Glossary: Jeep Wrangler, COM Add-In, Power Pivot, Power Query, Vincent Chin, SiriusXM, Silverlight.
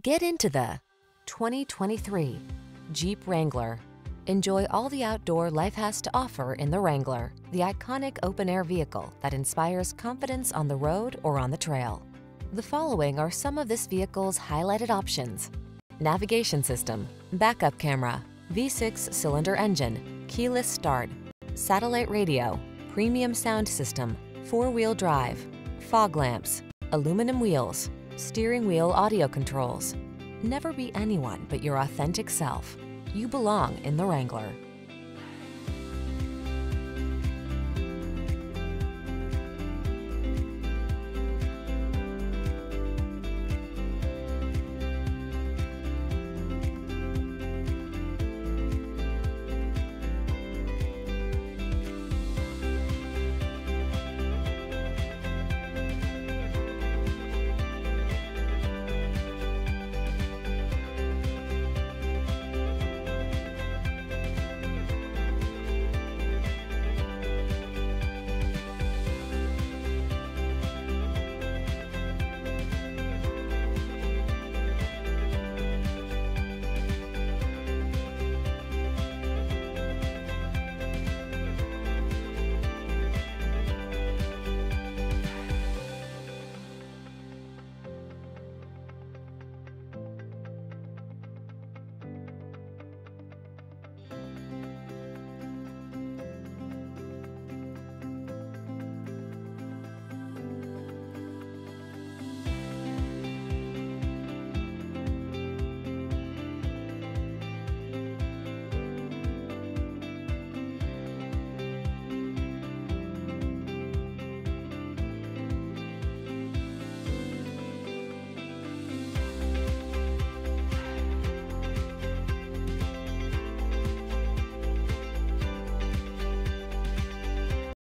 Get into the 2023 Jeep Wrangler. Enjoy all the outdoor life has to offer in the Wrangler, the iconic open-air vehicle that inspires confidence on the road or on the trail. The following are some of this vehicle's highlighted options: navigation system, backup camera, V6 cylinder engine, keyless start, satellite radio, premium sound system, four-wheel drive, fog lamps, aluminum wheels, steering wheel audio controls. Never be anyone but your authentic self. You belong in the Wrangler.